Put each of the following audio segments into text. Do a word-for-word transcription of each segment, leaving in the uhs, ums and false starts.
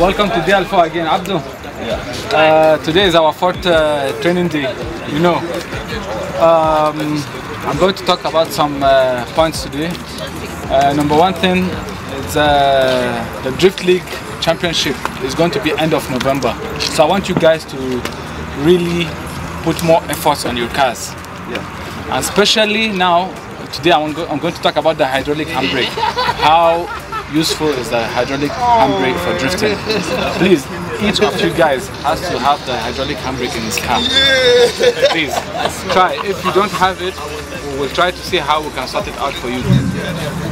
Welcome to D Alpha again, Abdu. Yeah. Uh, today is our fourth uh, training day, you know. Um, I'm going to talk about some uh, points today. Uh, number one thing is uh, the Drift League Championship is going to be end of November. So I want you guys to really put more efforts on your cars. Yeah. And especially now, today I'm going to talk about the hydraulic handbrake. How useful is the hydraulic handbrake for drifting? Please, each of you guys has to have the hydraulic handbrake in his car. Please, try. If you don't have it, we will try to see how we can sort it out for you.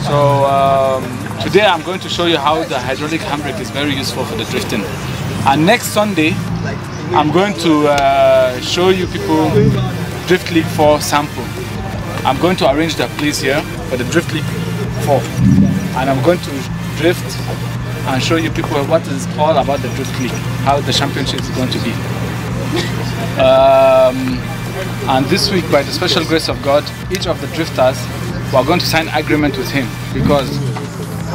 So um, today I'm going to show you how the hydraulic handbrake is very useful for the drifting. And next Sunday, I'm going to uh, show you people Drift League four sample. I'm going to arrange the place here for the Drift League four. And I'm going to drift and show you people what is all about the Drift League, how the championship is going to be. Um, and this week, by the special grace of God, each of the drifters, we are going to sign agreement with him, because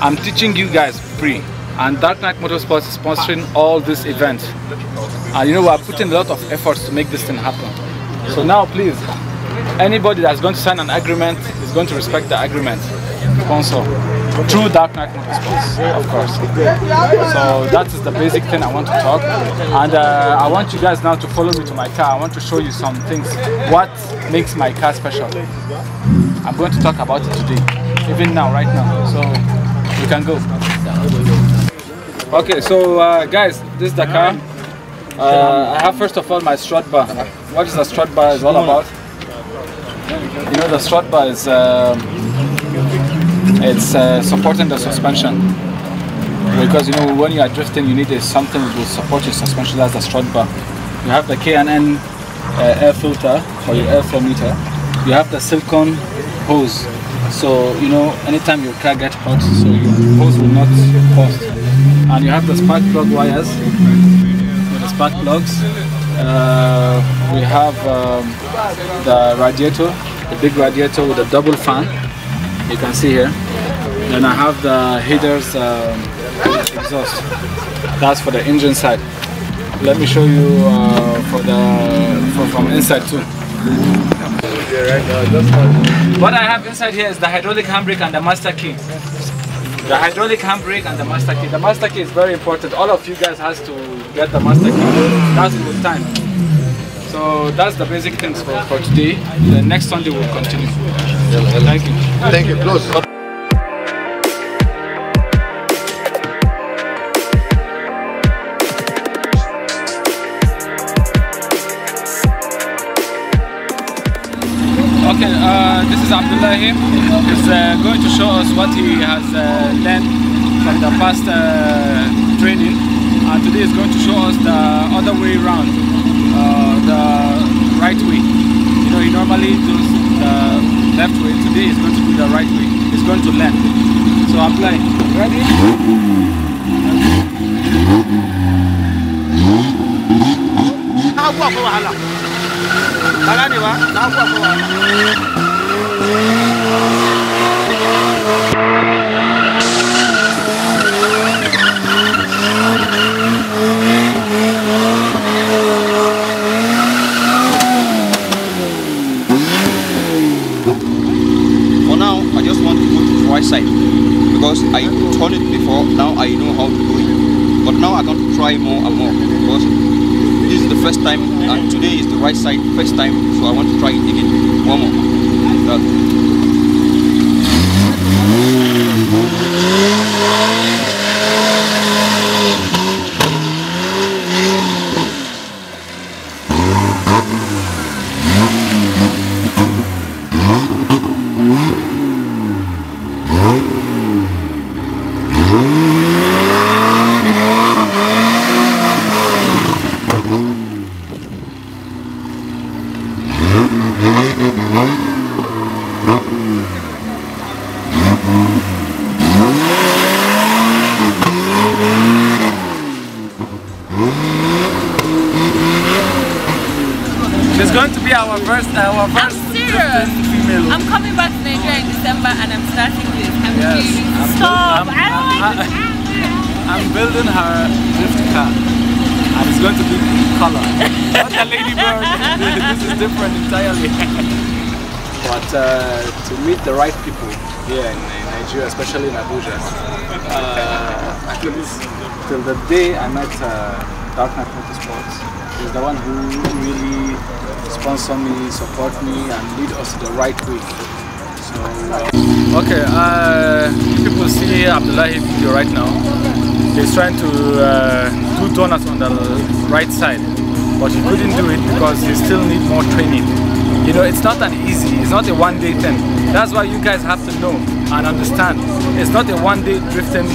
I'm teaching you guys pre. And DarkKnight Motorsport is sponsoring all these events. And you know, we are putting a lot of efforts to make this thing happen. So now, please, anybody that's going to sign an agreement is going to respect the agreement. Sponsor through DarkKnight Motorsports, of course. So that is the basic thing I want to talk. And uh, I want you guys now to follow me to my car. I want to show you some things. What makes my car special? I'm going to talk about it today, even now, right now. So you can go. Okay, so uh, guys, this is the car. Uh, I have first of all my strut bar. What is the strut bar is all about? You know, the strut bar is um, it's uh, supporting the suspension, because you know when you are drifting you need a, something that will support your suspension. That's the strut bar. You have the K and N uh, air filter for your airflow meter. You have the silicone hose, so you know anytime your car gets hot, so your hose will not burst. And you have the spark plug wires with the spark plugs. Uh, we have um, the radiator, the big radiator with a double fan, you can see here. Then I have the heater's um, exhaust, that's for the engine side. Let me show you uh, for the, for, from inside too. What I have inside here is the hydraulic handbrake and the master key. The hydraulic handbrake and the master key. The master key is very important. All of you guys has to get the master key. That's in good time. So that's the basic things for, for today. The next Sunday we'll continue. Thank you. Thank you. Close. Okay, uh, this is Abdullahi. He's uh, going to show us what he has uh, learned from the past uh, training, and today he's going to show us the other way around, uh, the right way. You know, he normally does the left way. Today he's going to do the right way. He's going to learn. So Abdullahi, ready? Okay. Kalau ni wah, nak buat apa? Right side first time, so I want to try it again. One more. It's going to be our first, our first I'm serious. Female. I'm coming back to Nigeria in December and I'm starting this. I'm yes, really I'm stop. I'm, I don't I'm, like I'm, I'm building her drift car and it's going to be color. Not a ladybird, this is different entirely. But uh, to meet the right people here in, in Nigeria, especially in Abuja, uh, at least till the day I met uh, DarkKnight Motorsport, is the one who really sponsor me, support me and lead us the right way. So, uh, okay, uh, people see Abdullahi video right now. He's trying to uh, do donuts on the right side, but he couldn't do it because he still needs more training. You know, it's not an easy, it's not a one day thing. That's why you guys have to know and understand. It's not a one day drifting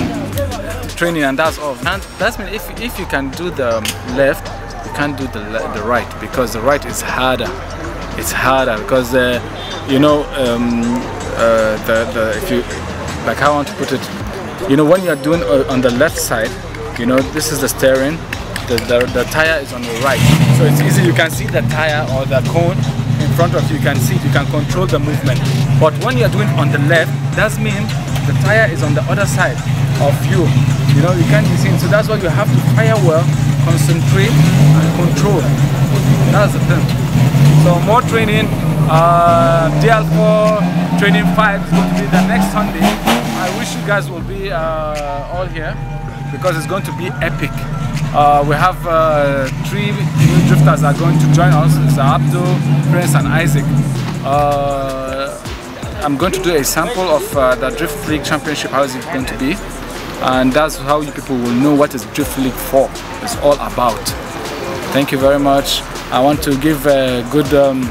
training and that's all. And that's mean if, if you can do the left, you can't do the, the right, because the right is harder. It's harder because uh, you know um, uh, the, the if you like how I want to put it, you know, when you are doing uh, on the left side, you know, this is the steering, the, the the tire is on the right, so it's easy. You can see the tire or the cone in front of you. You can see, you can control the movement. But when you are doing on the left, that means the tire is on the other side of you. You know, you can't be seen. So that's why you have to fire well, concentrate, and control. That's the thing. So more training, uh, D L four, training five is going to be the next Sunday. I wish you guys will be uh, all here because it's going to be epic. Uh, we have uh, three new drifters that are going to join us. It's Abdu, Prince and Isaac. Uh, I'm going to do a sample of uh, the Drift League Championship, how is it going to be. And that's how you people will know what is Drift League for. It's all about. Thank you very much. I want to give a good um,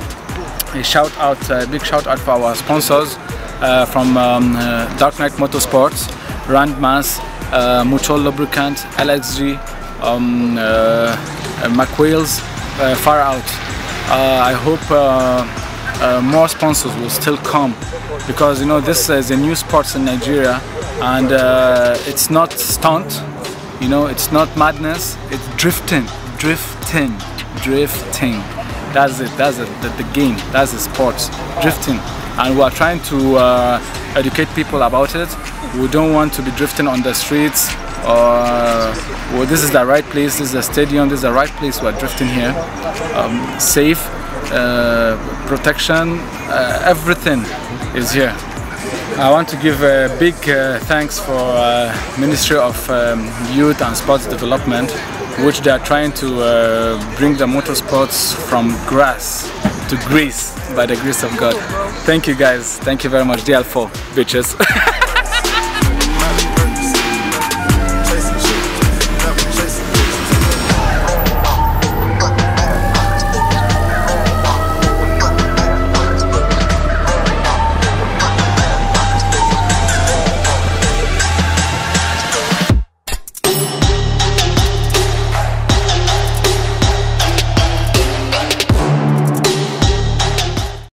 a shout out, a big shout out for our sponsors uh, from um, uh, DarkKnight Motorsports, Rand Mass, uh, Mutual Lubricant, L X G, um, uh, uh, McWheels, uh, Far Out. Uh, I hope uh, uh, more sponsors will still come because you know this is a new sport in Nigeria and uh, it's not stunt, you know, it's not madness, it's drifting, drifting. Drifting, that's it, that's it, the, the game, that's the sport, drifting. And we are trying to uh, educate people about it. We don't want to be drifting on the streets. Uh, well, this is the right place, this is the stadium, this is the right place we are drifting here. Um, safe, uh, protection, uh, everything is here. I want to give a big uh, thanks for uh, Ministry of um, Youth and Sports Development, which they are trying to uh, bring the motorsports from grass to grace by the grace of God. Thank you guys. Thank you very much. D L four, bitches.